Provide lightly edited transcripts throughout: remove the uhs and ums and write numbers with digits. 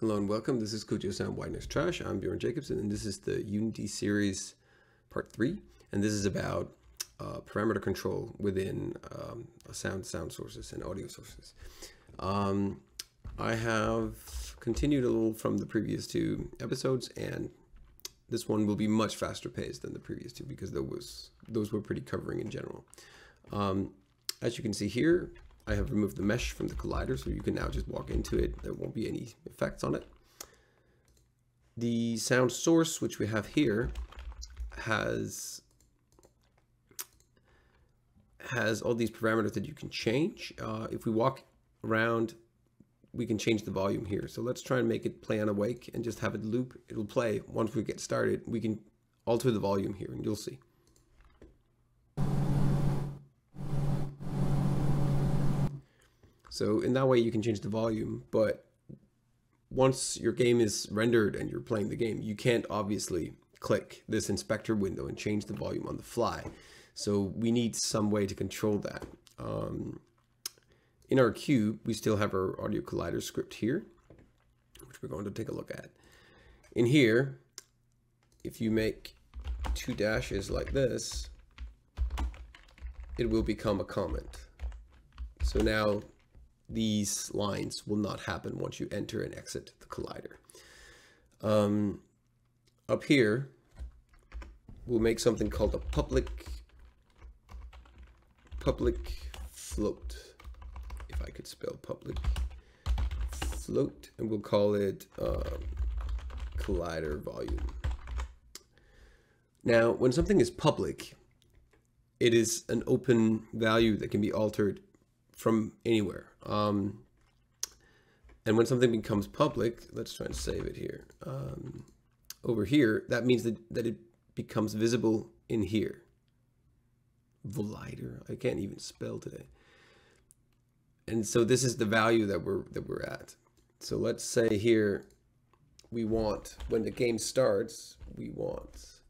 Hello and welcome, this is Cujo Sound Whiteness Trash. I'm Bjørn Jacobsen and this is the Unity Series Part 3. And this is about parameter control within sound sources and audio sources. I have continued a little from the previous two episodes, and this one will be much faster paced than the previous two because those were pretty covering in general. As you can see here, I have removed the mesh from the collider, so you can now just walk into it. There won't be any effects on it. The sound source, which we have here, has all these parameters that you can change. If we walk around, we can change the volume here. So let's try and make it play on awake and just have it loop. It'll play. Once we get started, we can alter the volume here, and you'll see. So in that way you can change the volume, but once your game is rendered and you're playing the game, you can't obviously click this inspector window and change the volume on the fly. So we need some way to control that. In our cube, we still have our audio collider script here, which we're going to take a look at. In here, if you make two dashes like this, it will become a comment. So now these lines will not happen once you enter and exit the collider. Up here, we'll make something called a public float, if I could spell public float, and we'll call it collider volume. Now, when something is public, it is an open value that can be altered from anywhere. And when something becomes public, let's try and save it here. Over here, that means that it becomes visible in here. Volider, I can't even spell today. And so this is the value that we're at. So let's say here, we want, when the game starts, let's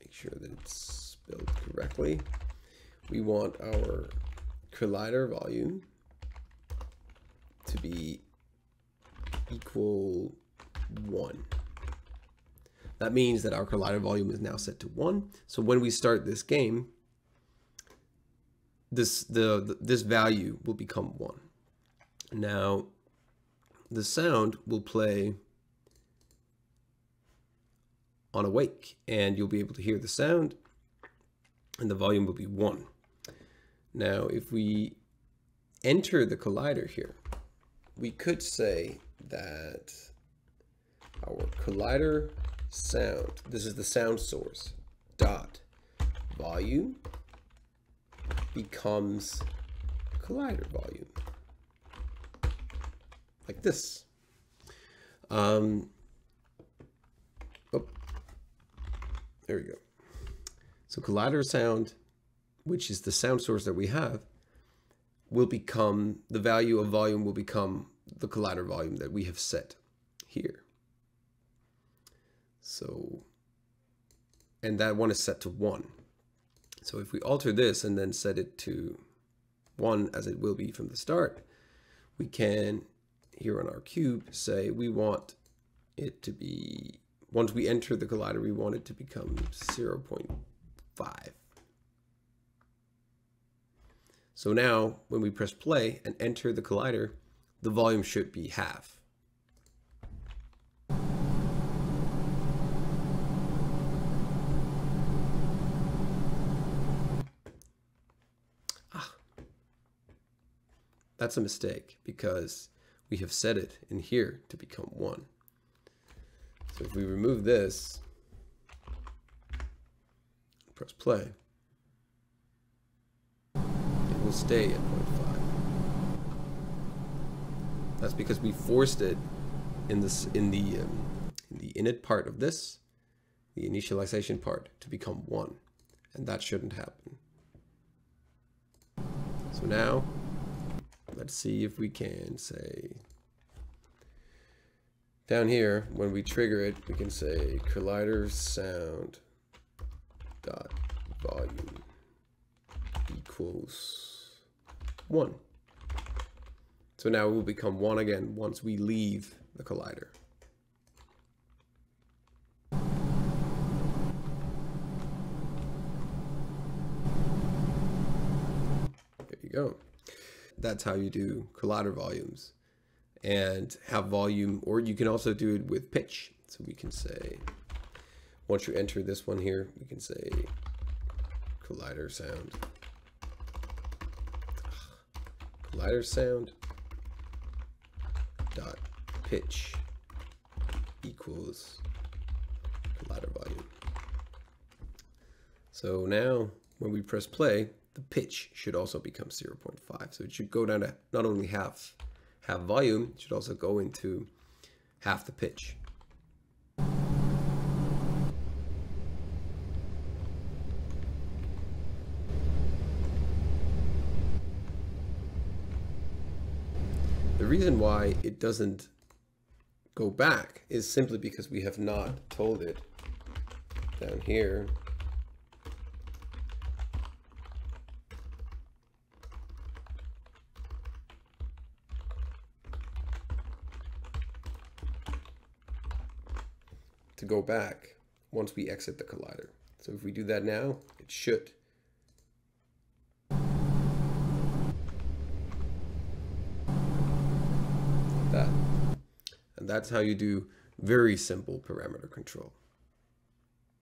make sure that it's spelled correctly. We want our collider volume to be equal 1. That means that our collider volume is now set to 1. So when we start this game, this value will become 1. Now, the sound will play on awake, and you'll be able to hear the sound, and the volume will be 1. Now, if we enter the collider here, we could say that our collider sound, this is the sound source, dot volume becomes collider volume, like this. There we go. So collider sound, which is the sound source that we have, will become, the value of volume will become the collider volume that we have set here. So, and that one is set to 1. So if we alter this and then set it to 1 as it will be from the start, we can, here on our cube, say we want it to be, once we enter the collider, we want it to become 0.5. So now when we press play and enter the collider, the volume should be 1/2. That's a mistake because we have set it in here to become 1. So if we remove this, press play, stay at 0.5. That's because we forced it in the init part of this, the initialization part, to become 1, and that shouldn't happen. So now let's see if we can say down here when we trigger it, we can say collider sound dot volume equals 1. So now it will become 1 again once we leave the collider. There you go. That's how you do collider volumes and have volume, or you can also do it with pitch. So we can say, once you enter this one here, we can say collider sound. Collider sound dot pitch equals collider volume. So now when we press play, the pitch should also become 0.5. So it should go down to not only half volume, it should also go into half the pitch. The reason why it doesn't go back is simply because we have not told it down here to go back once we exit the collider. So if we do that now, it should. That. And that's how you do very simple parameter control.